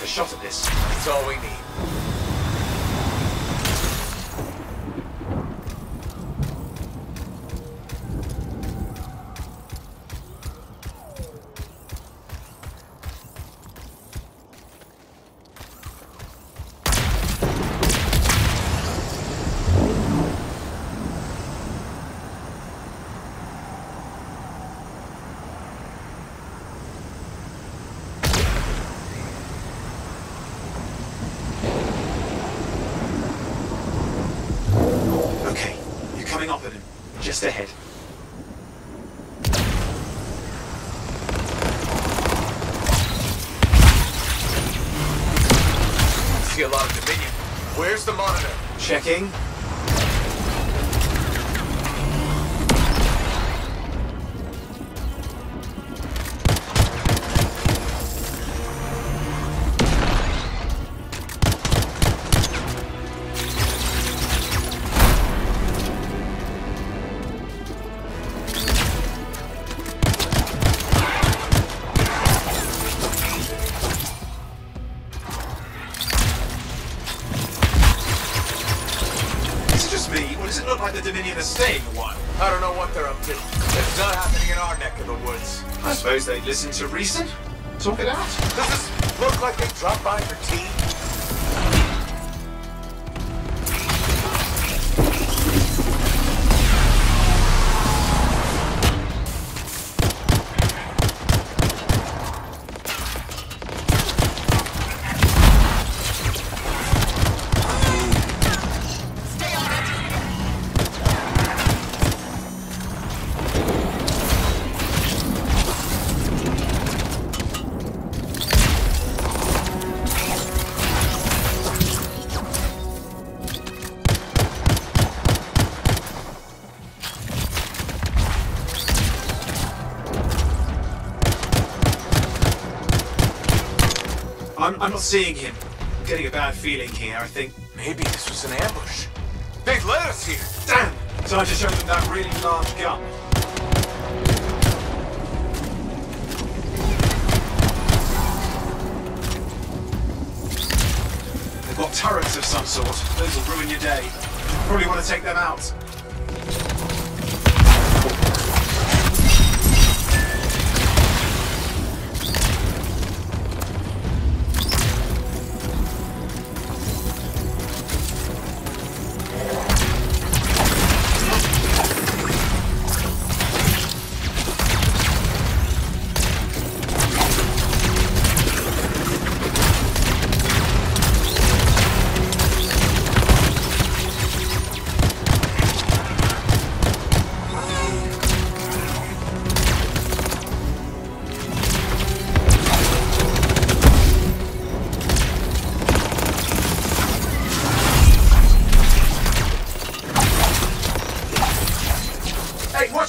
Have a shot at this. It's all we need. Just ahead. I see a lot of Dominion. Where's the monitor? Checking. Dominion is staying the one. I don't know what they're up to. It's not happening in our neck of the woods. I suppose they listen to reason. Talk it out. Does this look like they dropped by for tea? I'm not seeing him. I'm getting a bad feeling here, I think. Maybe this was an ambush. They've led us here! Damn! Time to show them that really large gun. They've got turrets of some sort. Those will ruin your day. Probably want to take them out.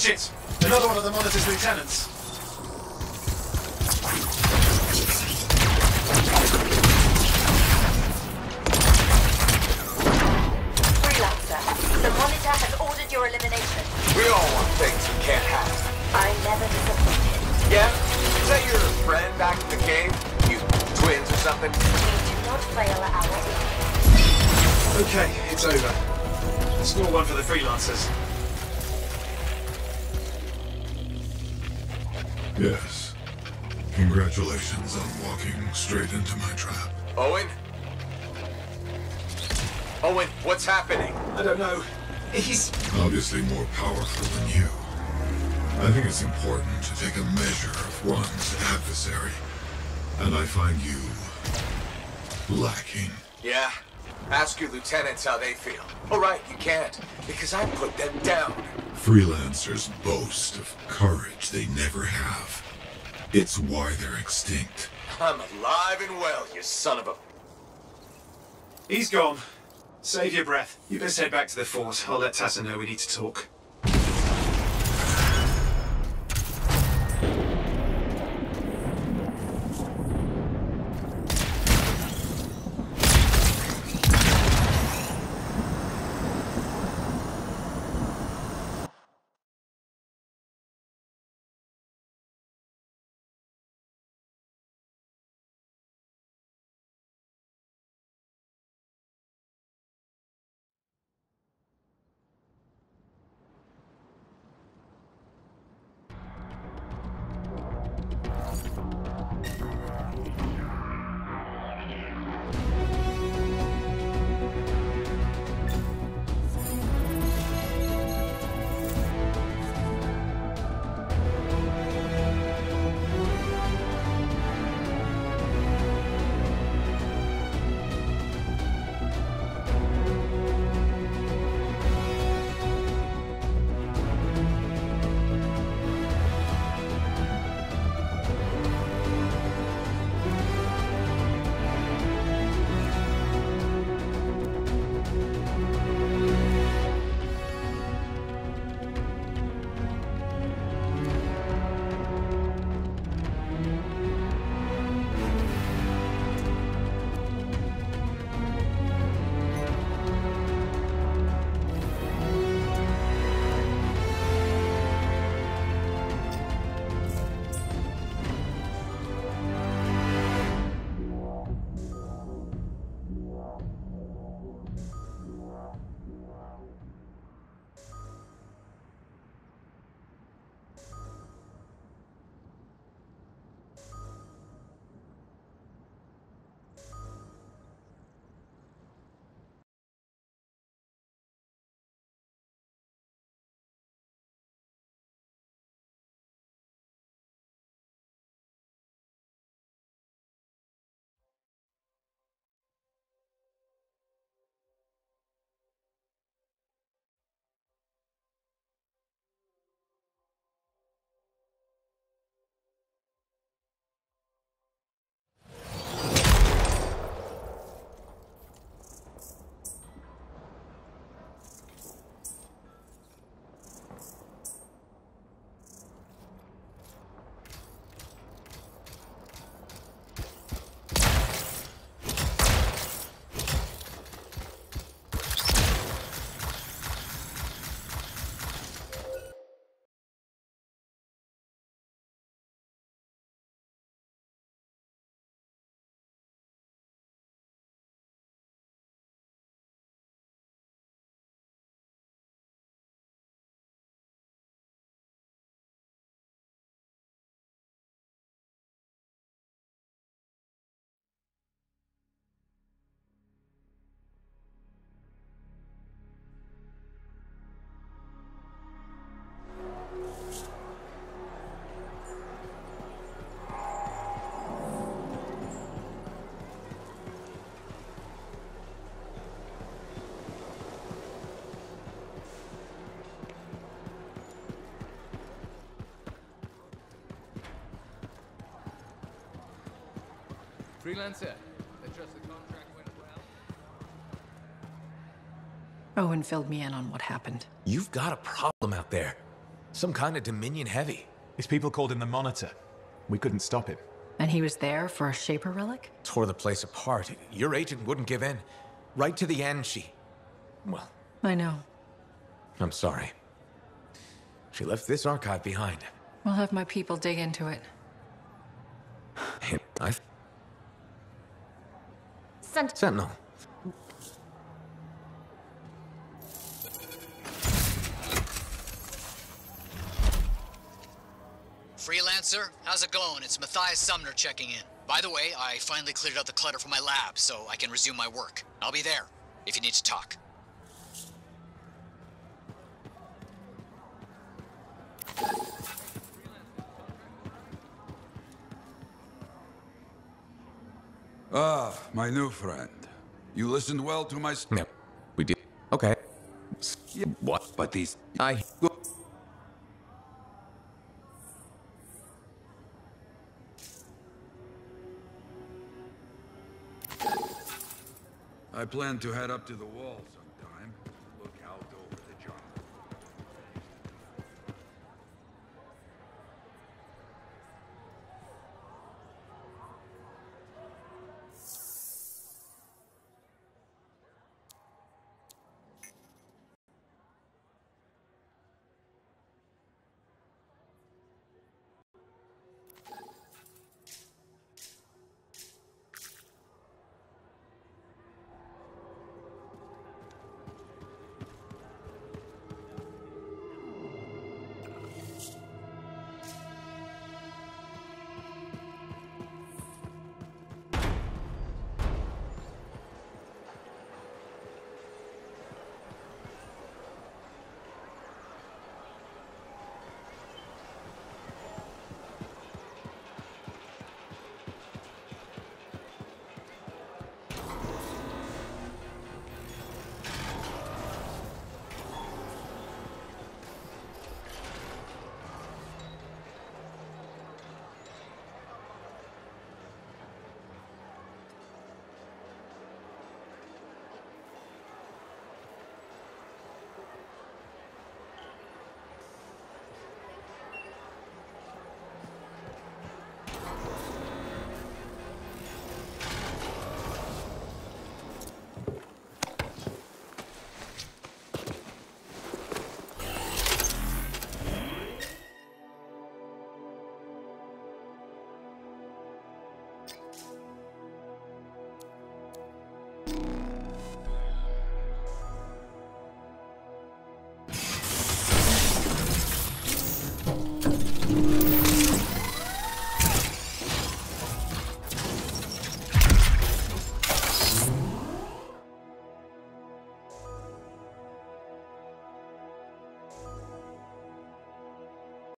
Shit! Another one of the Monitor's lieutenants. Freelancer, the Monitor has ordered your elimination. We all want things we can't have. I never disappointed. Yeah? Is that your friend back in the cave? You twins or something? We do not fail at our aim. Okay, it's over. A small one for the Freelancers. Yes. Congratulations on walking straight into my trap. Owen? Owen, what's happening? I don't know. He's... obviously more powerful than you. I think it's important to take a measure of one's adversary. And I find you... lacking. Yeah? Ask your lieutenants how they feel. All right, you can't. Because I put them down. Freelancers boast of courage they never have. It's why they're extinct. I'm alive and well, you son of a... He's gone. Save your breath. You best head back to the fort. I'll let Tassa know we need to talk. Freelancer, adjust the contract went well. Owen filled me in on what happened. You've got a problem out there. Some kind of Dominion heavy. His people called him the Monitor. We couldn't stop him. And he was there for a Shaper relic? Tore the place apart. Your agent wouldn't give in. Right to the end, she... well... I know. I'm sorry. She left this archive behind. We'll have my people dig into it. Sentinel. Freelancer, how's it going? It's Matthias Sumner checking in. By the way, I finally cleared out the clutter from my lab, so I can resume my work. I'll be there, if you need to talk. Ah, my new friend. You listened well to my... No, we did. Okay. Yeah, what? But these... I... plan to head up to the walls.